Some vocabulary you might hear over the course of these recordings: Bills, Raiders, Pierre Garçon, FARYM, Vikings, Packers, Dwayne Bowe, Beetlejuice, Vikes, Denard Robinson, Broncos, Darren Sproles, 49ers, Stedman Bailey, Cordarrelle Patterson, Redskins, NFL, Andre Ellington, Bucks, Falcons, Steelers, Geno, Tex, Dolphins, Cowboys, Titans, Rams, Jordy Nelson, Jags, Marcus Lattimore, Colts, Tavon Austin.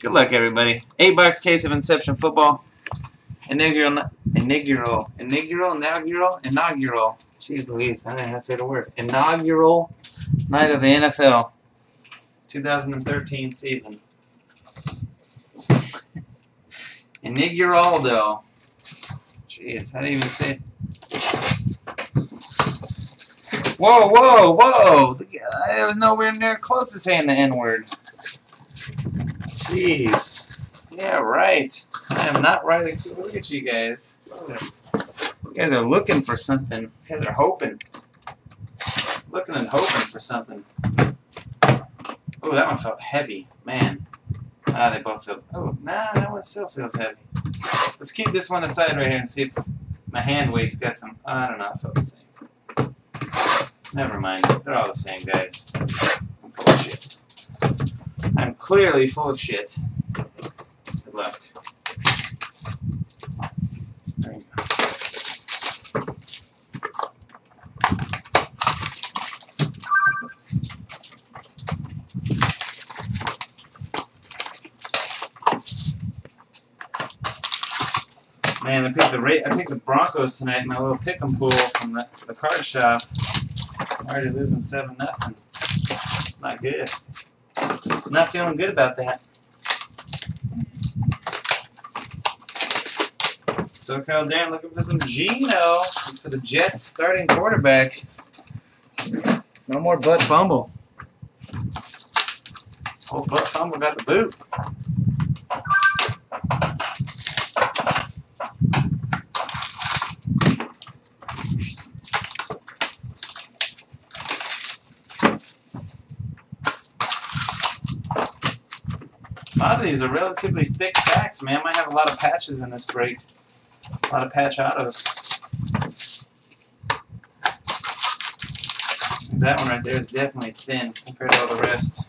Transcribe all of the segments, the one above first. Good luck, everybody. $8 case of Inception football. Inaugural. Jeez Louise, I don't know how to say the word. Inaugural night of the NFL 2013 season. Inaugural, though. Jeez, how do you even say it? Whoa, whoa, whoa! There was nowhere near close to saying the N-word. Jeez. Yeah, right. I am not right. Look at you guys. You guys are looking for something. You guys are hoping. Looking and hoping for something. Oh, that one felt heavy. Man. Ah, they both feel... Oh, nah, that one still feels heavy. Let's keep this one aside right here and see if my hand weight's got some... I don't know. It felt the same. Never mind. They're all the same, guys. I'm full of shit. I'm clearly full of shit. Good luck. There you go. Man, I picked the Broncos tonight in my little pick'em pool from the card shop. Already losing 7-0. It's not good. Not feeling good about that. So Kyle Darren looking for some Geno for the Jets starting quarterback. No more butt fumble. Old butt fumble got the boot. A lot of these are relatively thick packs, man. I might have a lot of patches in this break. A lot of patch autos. That one right there is definitely thin compared to all the rest.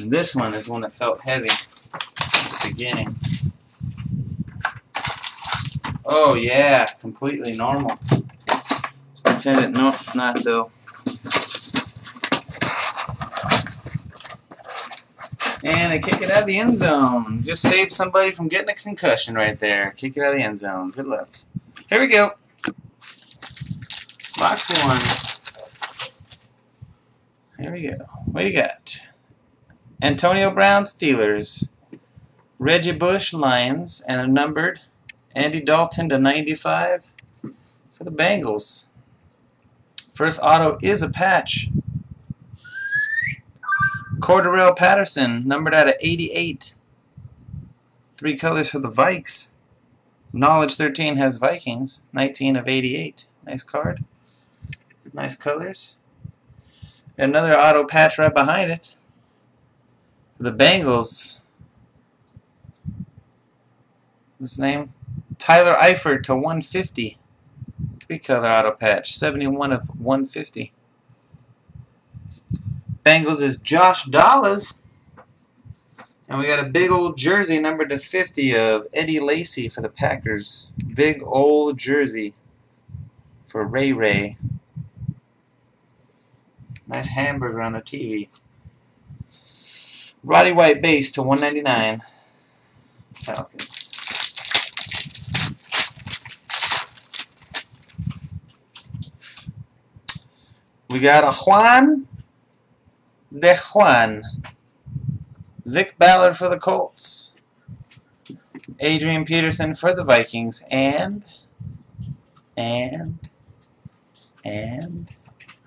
And this one is one that felt heavy at the beginning. Oh yeah, completely normal. Let's pretend it no, it's not though. And they kick it out of the end zone. Just saved somebody from getting a concussion right there. Kick it out of the end zone. Good luck. Here we go. Box 1. Here we go. What do you got? Antonio Brown, Steelers. Reggie Bush, Lions. And a numbered Andy Dalton /95 for the Bengals. First auto is a patch. Cordarrelle Patterson, numbered out of 88. 3 colors for the Vikes. Knowledge 13 has Vikings. 19 of 88. Nice card. Nice colors. Another auto patch right behind it. For the Bengals. What's his name? Tyler Eifert /150. 3 color auto patch. 71 of 150. Bengals is Josh Dollars, and we got a big old jersey numbered /50 of Eddie Lacy for the Packers. Big old jersey for Ray Ray. Nice hamburger on the TV. Roddy White base /199. Falcons. We got a Juan De Juan, Vic Ballard for the Colts, Adrian Peterson for the Vikings, and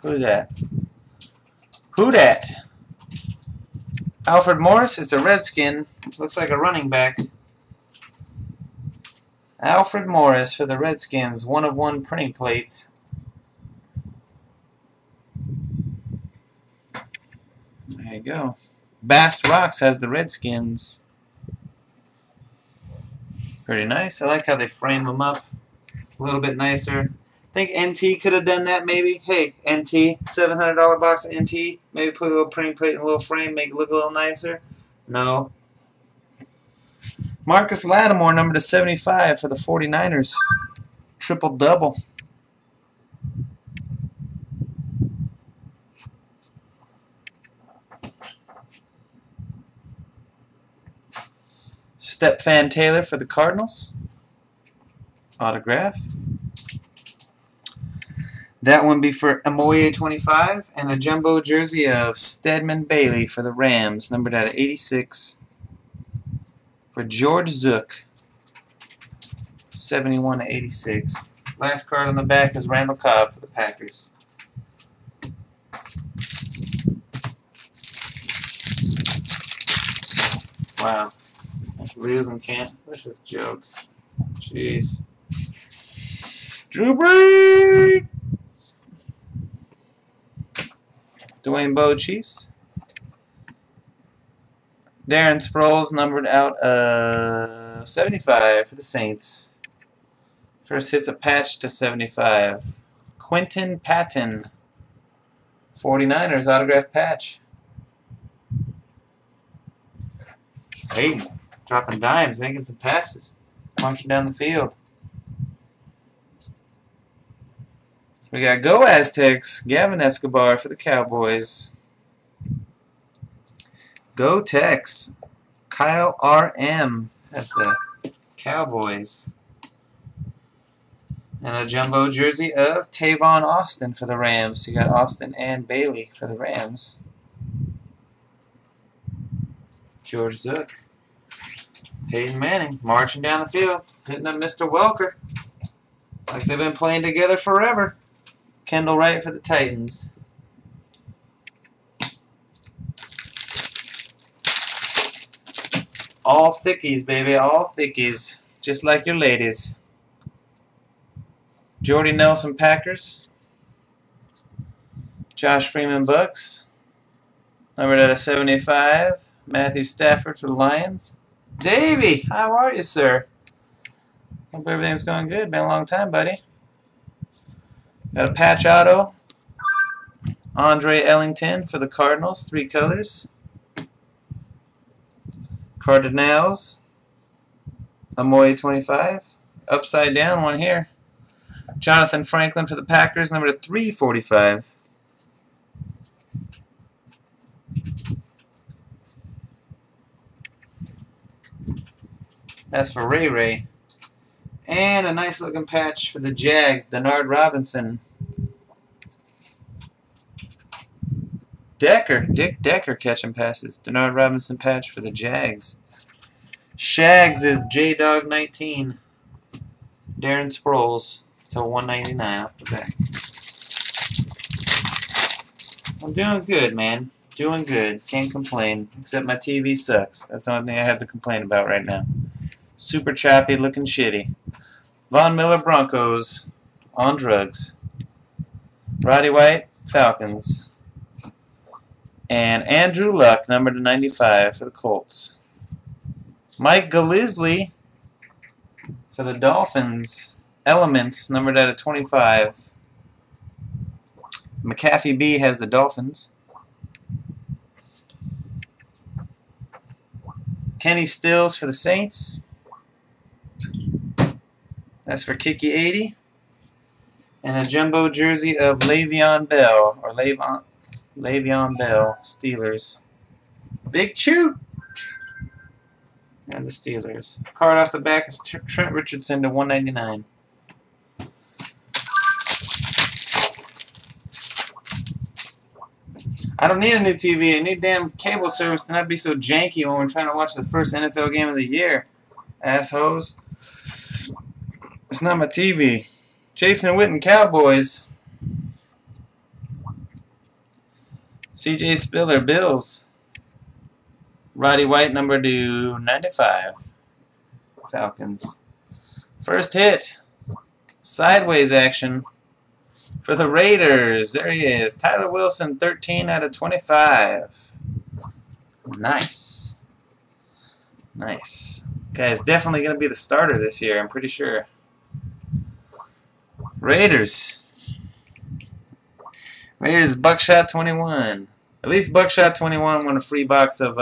who's that? Who dat? Alfred Morris. It's a Redskin. Looks like a running back. Alfred Morris for the Redskins. 1 of 1 printing plates. There you go. Bass Rocks has the Redskins. Pretty nice. I like how they frame them up a little bit nicer. I think NT could have done that maybe. Hey, NT, $700 box of NT. Maybe put a little printing plate and a little frame, make it look a little nicer. No. Marcus Lattimore, numbered /75 for the 49ers. Triple-double. Stepfan Taylor for the Cardinals. Autograph. That one be for Amoye 25, and a jumbo jersey of Stedman Bailey for the Rams, numbered out of 86. For George Zook, 71 to 86. Last card on the back is Randall Cobb for the Packers. Wow, losing can't. This is a joke. Jeez. Drew Brees. Dwayne Bowe, Chiefs. Darren Sproles, numbered out of 75 for the Saints. First hits a patch to 75. Quentin Patton, 49ers, autograph patch. Hayden, dropping dimes, making some passes, punching down the field. We got Go Aztecs, Gavin Escobar for the Cowboys. Go Tex, Kyle R.M. as the Cowboys. And a jumbo jersey of Tavon Austin for the Rams. You got Austin and Bailey for the Rams. George Zook. Peyton Manning marching down the field, hitting up Mr. Welker like they've been playing together forever. Kendall Wright for the Titans. All thickies, baby. All thickies. Just like your ladies. Jordy Nelson, Packers. Josh Freeman, Bucks. Numbered out of 75. Matthew Stafford for the Lions. Davey, how are you, sir? Hope everything's going good. Been a long time, buddy. Got a patch auto, Andre Ellington for the Cardinals, 3 colors. Cardinals, Amoye 25, upside down one here. Jonathan Franklin for the Packers, number 345. That's for Ray Ray. And a nice looking patch for the Jags, Denard Robinson. Decker, Dick Decker catching passes. Denard Robinson patch for the Jags. Shags is J-Dog 19. Darren Sproles to 199 off the back. I'm doing good, man. Doing good. Can't complain. Except my TV sucks. That's the only thing I have to complain about right now. Super choppy, looking shitty. Von Miller, Broncos, on drugs. Roddy White, Falcons. And Andrew Luck, number 95 for the Colts. Mike Gillislee for the Dolphins. Elements, numbered out of 25. McAfee B has the Dolphins. Kenny Stills for the Saints. That's for Kiki 80. And a jumbo jersey of Le'Veon Bell, or Le'Veon Bell, Steelers. Big Choo! And the Steelers. Card off the back is Trent Richardson to 199. I don't need a new TV. I need damn cable service to not be so janky when we're trying to watch the first NFL game of the year. Assholes. It's not my TV. Jason Witten, Cowboys. CJ Spiller, Bills. Roddy White, number 295. Falcons. First hit. Sideways action for the Raiders. There he is. Tyler Wilson, 13 out of 25. Nice. Nice. Guy's definitely going to be the starter this year, I'm pretty sure. Raiders. Raiders Buckshot 21. At least Buckshot 21 won a free box of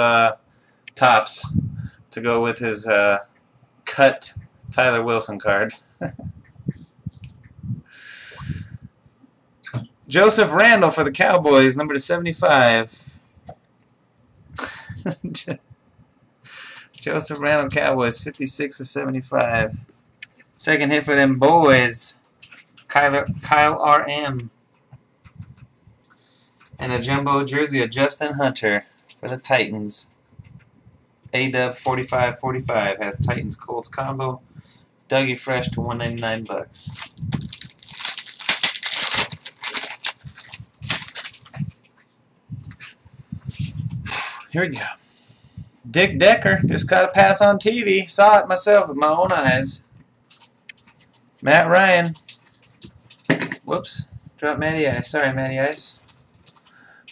Topps to go with his cut Tyler Wilson card. Joseph Randall for the Cowboys, number 75. Joseph Randall, Cowboys, 56 of 75. Second hit for them boys. Kyle R.M. And a jumbo jersey of Justin Hunter for the Titans. A-Dub 45-45 has Titans-Colts combo. Dougie Fresh to $199. Here we go. Dick Decker just caught a pass on TV. Saw it myself with my own eyes. Matt Ryan. Whoops. Dropped Matty Ice. Sorry, Matty Ice.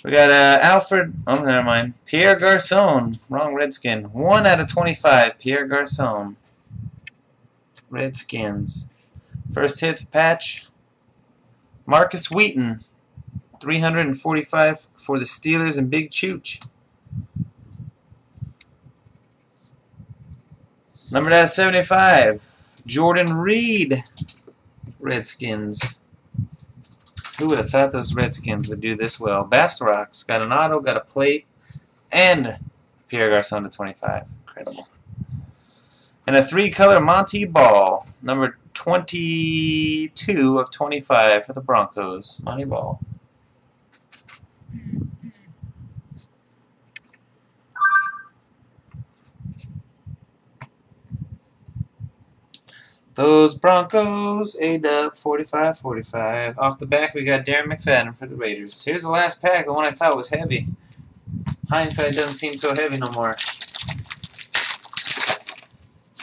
We got Alfred. Oh, never mind. Pierre Garçon. Wrong Redskin. 1 out of 25. Pierre Garçon. Redskins. First hits patch. Marcus Wheaton. 345 for the Steelers and Big Chooch. Numbered out of 75, Jordan Reed, Redskins. Who would have thought those Redskins would do this well? Bastarox got an auto, got a plate, and Pierre Garçon to 25. Incredible. And a three-color Monty Ball, number 22 of 25 for the Broncos. Monty Ball. Those Broncos, A-Dub, 45-45. Off the back, we got Darren McFadden for the Raiders. Here's the last pack, the one I thought was heavy. Hindsight doesn't seem so heavy no more.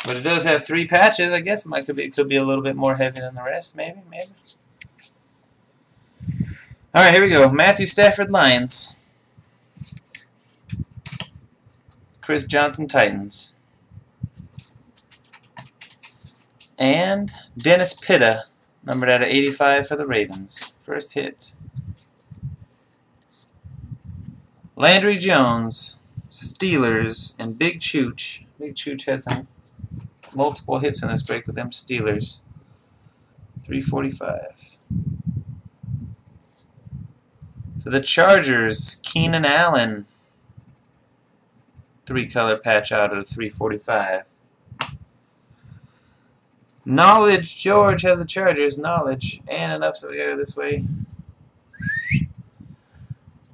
But it does have three patches. I guess it could be a little bit more heavy than the rest, maybe. All right, here we go. Matthew Stafford, Lions. Chris Johnson, Titans. And Dennis Pitta, numbered out of 85 for the Ravens. First hit. Landry Jones, Steelers, and Big Chooch. Big Chooch had some multiple hits in this break with them Steelers. 345. For the Chargers, Keenan Allen. Three-color patch out of 345. Knowledge George has the Chargers. Knowledge and an upset. We go this way.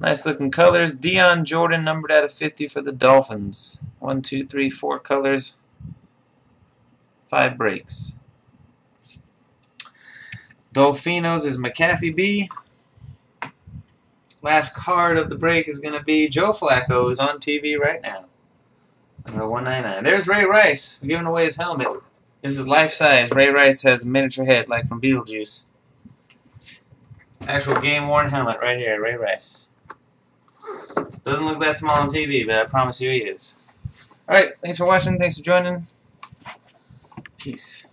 Nice looking colors. Deion Jordan numbered out of 50 for the Dolphins. 1, 2, 3, 4 colors. 5 breaks. Dolphino's is McAfee B. Last card of the break is going to be Joe Flacco, who's on TV right now. Number 199. There's Ray Rice. We're giving away his helmet. This is life-size. Ray Rice has a miniature head, like from Beetlejuice. Actual game-worn helmet right here, Ray Rice. Doesn't look that small on TV, but I promise you he is. Alright, thanks for watching. Thanks for joining. Peace.